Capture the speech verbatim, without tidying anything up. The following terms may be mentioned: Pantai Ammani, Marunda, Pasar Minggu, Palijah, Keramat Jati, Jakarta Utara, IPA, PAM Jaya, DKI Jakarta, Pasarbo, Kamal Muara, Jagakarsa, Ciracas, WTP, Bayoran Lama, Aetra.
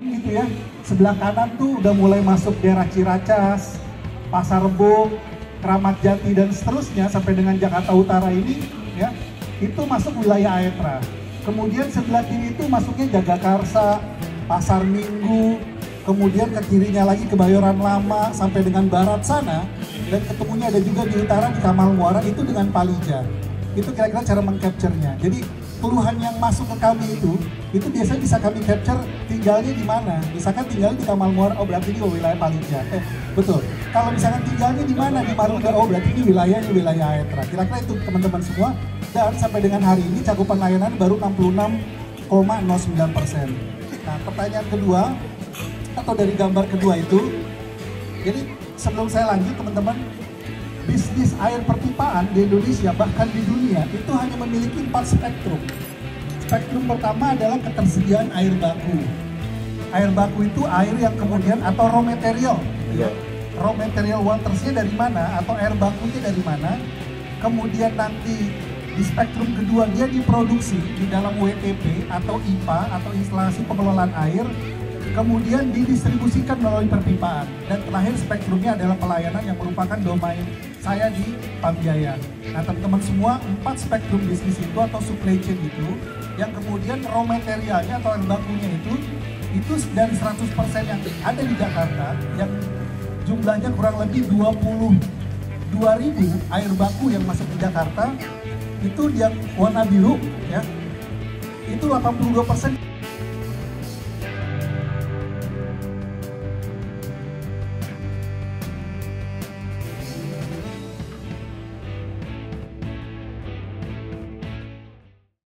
gitu ya. Sebelah kanan tuh udah mulai masuk daerah Ciracas, Pasarbo, Keramat Jati dan seterusnya sampai dengan Jakarta Utara ini ya. Itu masuk wilayah Aetra. Kemudian sebelah kiri itu masuknya Jagakarsa, Pasar Minggu, kemudian ke kirinya lagi ke Bayoran Lama sampai dengan barat sana, dan ketemunya ada juga di utara di Kamal Muara itu dengan Palijah. Itu kira-kira cara mengcapture-nya. Jadi keluhan yang masuk ke kami itu, itu biasanya bisa kami capture tinggalnya di mana. Misalkan tinggal di Kamal Muara, oh berarti ini wilayah Palijah. Eh, betul. Kalau misalkan tinggalnya di mana, di Marunda, oh berarti ini wilayah ini wilayah Aetra. Kira-kira itu teman-teman semua. Dan sampai dengan hari ini cakupan layanan baru enam puluh enam koma nol sembilan persen. Nah, pertanyaan kedua atau dari gambar kedua itu, jadi sebelum saya lanjut teman-teman, bisnis air perpipaan di Indonesia bahkan di dunia itu hanya memiliki empat spektrum. Spektrum pertama adalah ketersediaan air baku. Air baku itu air yang kemudian atau raw material. Ya. Raw material watersnya dari mana atau air bakunya dari mana? Kemudian nanti di spektrum kedua dia diproduksi di dalam W T P atau I P A atau instalasi pengelolaan air. Kemudian didistribusikan melalui perpipaan, dan terakhir spektrumnya adalah pelayanan yang merupakan domain saya di Pamjaya. Nah teman-teman semua, empat spektrum bisnis itu atau supply chain itu, yang kemudian raw materialnya atau bahan bakunya itu, itu dari seratus persen yang ada di Jakarta, yang jumlahnya kurang lebih dua puluh dua ribu air baku yang masuk ke Jakarta, itu yang warna biru, ya, itu delapan puluh dua persen.